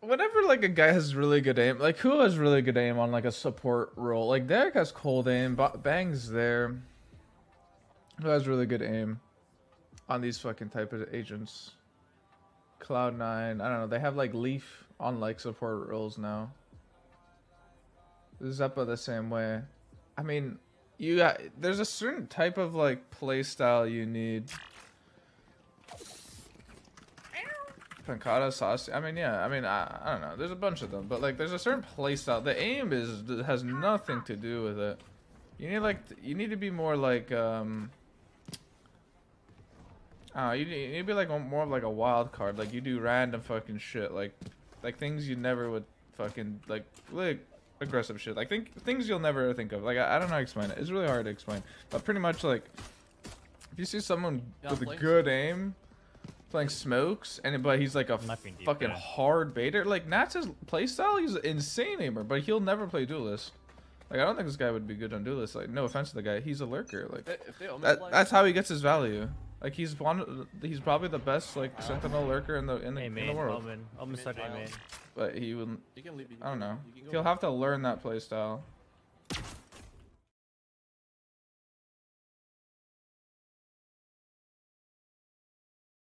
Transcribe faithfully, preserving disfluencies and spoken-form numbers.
whenever like a guy has really good aim, like who has really good aim on like a support role? Like Derek has cold aim, Bang's there. Who has really good aim on these fucking type of agents? Cloud nine, I don't know. They have like Leaf on like support roles now. Zepa the same way. I mean, you got, there's a certain type of like play style you need. Pancada, saucy. I mean, yeah. I mean, I, I don't know. There's a bunch of them, but like, there's a certain play style. The aim is has nothing to do with it. You need like, you need to be more like, um, uh, you, you need to be like more of like a wild card. Like you do random fucking shit, like, like things you never would fucking like, like aggressive shit, like think things you'll never think of. Like I, I don't know how to explain it. It's really hard to explain, but pretty much like, if you see someone yeah, with a good so. aim. Playing smokes, and but he's like a fucking deep, hard baiter. Like Nat's his playstyle, he's an insane aimer, but he'll never play duelist. Like I don't think this guy would be good on duelist. Like no offense to the guy, he's a lurker. Like if they, if they that, that's how he gets his value. Like he's one, he's probably the best like uh, sentinel lurker in the in the, in the world. But he wouldn't. I don't know. He'll have to learn that playstyle.